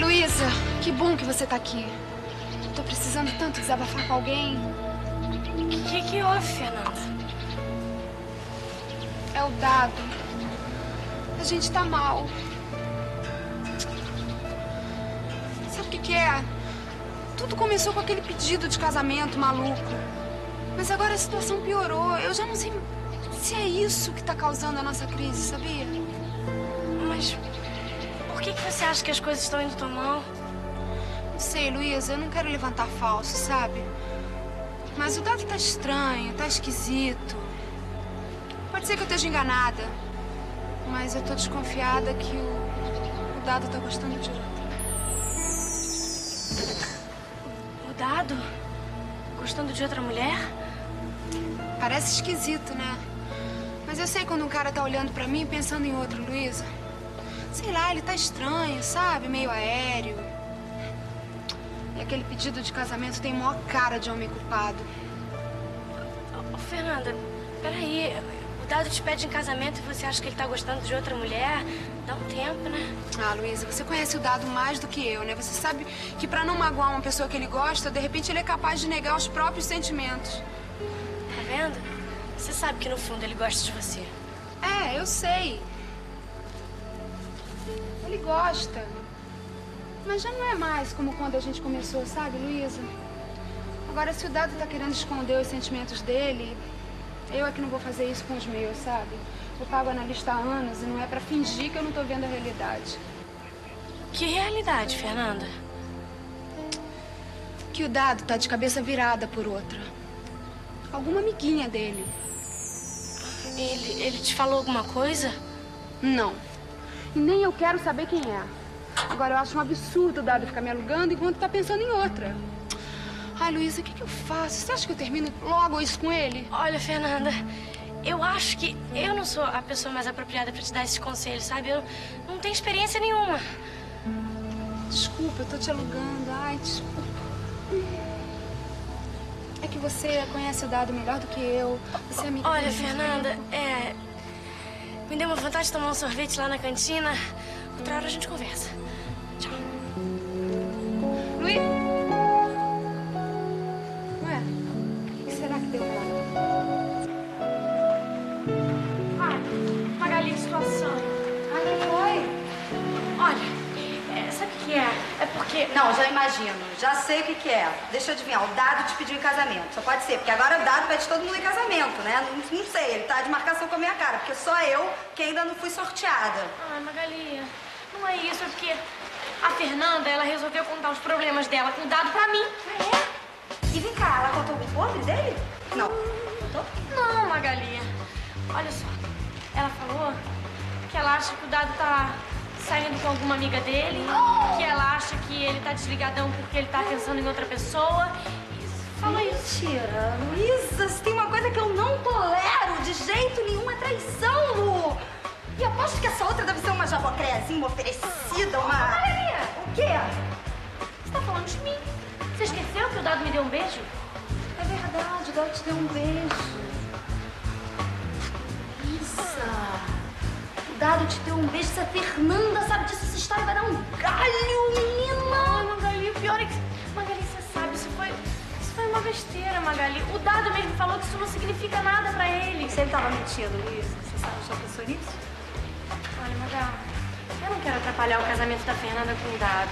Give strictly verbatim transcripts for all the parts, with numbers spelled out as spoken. Luiza, que bom que você tá aqui. Tô precisando tanto desabafar com alguém. O que que houve, Fernanda? É o Dado. A gente tá mal. Sabe o que que é? Tudo começou com aquele pedido de casamento maluco. Mas agora a situação piorou. Eu já não sei se é isso que tá causando a nossa crise, sabia? Mas por que que você acha que as coisas estão indo tão mal? Não sei, Luiza. Eu não quero levantar falso, sabe? Mas o Dado tá estranho, tá esquisito. Pode ser que eu esteja enganada. Mas eu tô desconfiada que o, o Dado tá gostando de outra. O Dado? Gostando de outra mulher? Parece esquisito, né? Mas eu sei quando um cara tá olhando pra mim e pensando em outro, Luiza. Sei lá, ele tá estranho, sabe? Meio aéreo. E aquele pedido de casamento tem maior cara de homem culpado. Ô, Fernanda, peraí. O Dado te pede em casamento e você acha que ele tá gostando de outra mulher? Dá um tempo, né? Ah, Luiza, você conhece o Dado mais do que eu, né? Você sabe que pra não magoar uma pessoa que ele gosta, de repente ele é capaz de negar os próprios sentimentos. Tá vendo? Você sabe que no fundo ele gosta de você. É, eu sei. Ele gosta. Mas já não é mais como quando a gente começou, sabe, Luiza? Agora, se o Dado tá querendo esconder os sentimentos dele, eu é que não vou fazer isso com os meus, sabe? Eu pago analista há anos e não é pra fingir que eu não tô vendo a realidade. Que realidade, Fernanda? Que o Dado tá de cabeça virada por outra. Alguma amiguinha dele. Ele, ele te falou alguma coisa? Não. E nem eu quero saber quem é. Agora, eu acho um absurdo o Dado ficar me alugando enquanto tá pensando em outra. Ai, Luiza, o que que eu faço? Você acha que eu termino logo isso com ele? Olha, Fernanda, eu acho que eu não sou a pessoa mais apropriada pra te dar esse conselho, sabe? Eu não tenho experiência nenhuma. Desculpa, eu tô te alugando. Ai, desculpa. É que você conhece o Dado melhor do que eu. Você é amiga. Olha, Fernanda, é... me deu uma vontade de tomar um sorvete lá na cantina. Outra hora a gente conversa. Tchau. Luiza! É porque... Não, já imagino. Já sei o que que é. Deixa eu adivinhar. O Dado te pediu em casamento. Só pode ser, porque agora o Dado pede todo mundo em casamento, né? Não, não sei, ele tá de marcação com a minha cara, porque só eu que ainda não fui sorteada. Ai, Magali, não é isso. É porque a Fernanda, ela resolveu contar os problemas dela com o Dado pra mim. É? E vem cá, ela contou o podre dele? Não. Contou? Não, Magali. Olha só. Ela falou que ela acha que o Dado tá... saindo com alguma amiga dele, que ela acha que ele tá desligadão porque ele tá pensando em outra pessoa. Fala isso. Mentira, Luiza, se tem uma coisa que eu não tolero de jeito nenhum, é traição, Lu. E aposto que essa outra deve ser uma jabocrézinha, uma oferecida, uma... Maria! O quê? Você tá falando de mim. Você esqueceu que o Dado me deu um beijo? É verdade, o Dado te deu um beijo. O Dado te deu um beijo, se a Fernanda sabe disso, essa história vai dar um galho, menina! Ai, Magali, o pior é que... Magali, você sabe, isso foi... isso foi uma besteira, Magali. O Dado mesmo falou que isso não significa nada pra ele. Se ele tava mentindo, Luiza, você sabe, já pensou nisso? Olha, Magali, eu não quero atrapalhar o casamento da Fernanda com o Dado.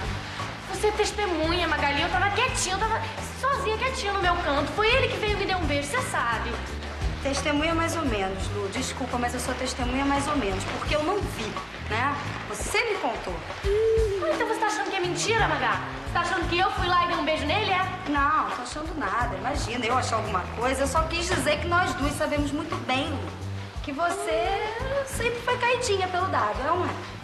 Você é testemunha, Magali, eu tava quietinha, eu tava sozinha, quietinha no meu canto. Foi ele que veio me dar um beijo, você sabe. Testemunha mais ou menos, Lu. Desculpa, mas eu sou testemunha mais ou menos, porque eu não vi, né? Você me contou. Hum. Ah, então você tá achando que é mentira, Magá? Você tá achando que eu fui lá e dei um beijo nele, é? Não, não tô achando nada. Imagina, eu achar alguma coisa. Eu só quis dizer que nós duas sabemos muito bem, Lu, que você sempre foi caidinha pelo Dado, não é?